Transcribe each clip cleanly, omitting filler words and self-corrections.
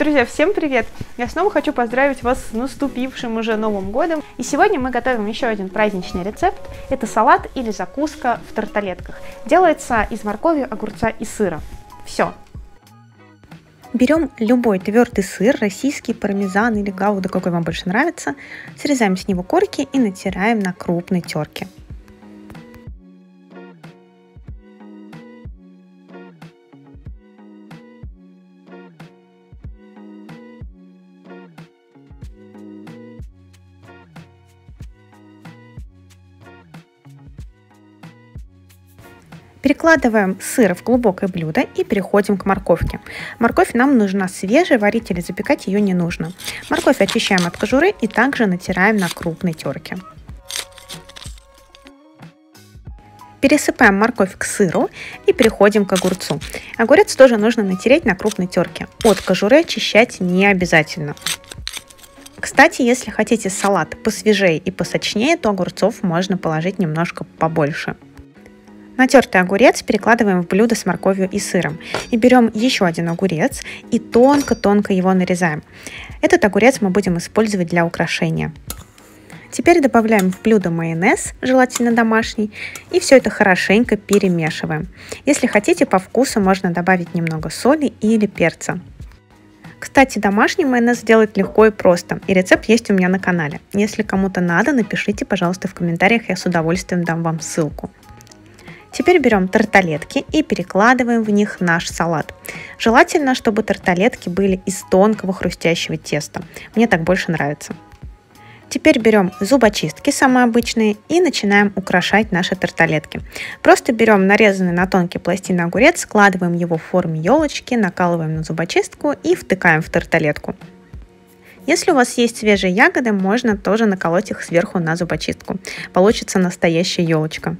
Друзья, всем привет! Я снова хочу поздравить вас с наступившим уже Новым годом. И сегодня мы готовим еще один праздничный рецепт. Это салат или закуска в тарталетках. Делается из моркови, огурца и сыра. Все. Берем любой твердый сыр, российский, пармезан или гауда, какой вам больше нравится. Срезаем с него корки и натираем на крупной терке. Перекладываем сыр в глубокое блюдо и переходим к морковке. Морковь нам нужна свежей, варить или запекать ее не нужно. Морковь очищаем от кожуры и также натираем на крупной терке. Пересыпаем морковь к сыру и переходим к огурцу. Огурец тоже нужно натереть на крупной терке. От кожуры очищать не обязательно. Кстати, если хотите салат посвежее и посочнее, то огурцов можно положить немножко побольше. Натертый огурец перекладываем в блюдо с морковью и сыром. И берем еще один огурец и тонко-тонко его нарезаем. Этот огурец мы будем использовать для украшения. Теперь добавляем в блюдо майонез, желательно домашний, и все это хорошенько перемешиваем. Если хотите, по вкусу можно добавить немного соли или перца. Кстати, домашний майонез делать легко и просто, и рецепт есть у меня на канале. Если кому-то надо, напишите, пожалуйста, в комментариях, я с удовольствием дам вам ссылку. Теперь берем тарталетки и перекладываем в них наш салат. Желательно, чтобы тарталетки были из тонкого хрустящего теста. Мне так больше нравится. Теперь берем зубочистки, самые обычные, и начинаем украшать наши тарталетки. Просто берем нарезанный на тонкие пластины огурец, складываем его в форме елочки, накалываем на зубочистку и втыкаем в тарталетку. Если у вас есть свежие ягоды, можно тоже наколоть их сверху на зубочистку. Получится настоящая елочка.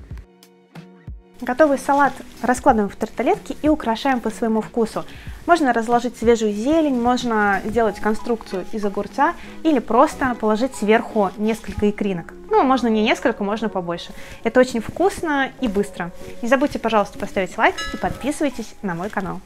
Готовый салат раскладываем в тарталетки и украшаем по своему вкусу. Можно разложить свежую зелень, можно сделать конструкцию из огурца или просто положить сверху несколько икринок. Ну, можно не несколько, можно побольше. Это очень вкусно и быстро. Не забудьте, пожалуйста, поставить лайк и подписывайтесь на мой канал.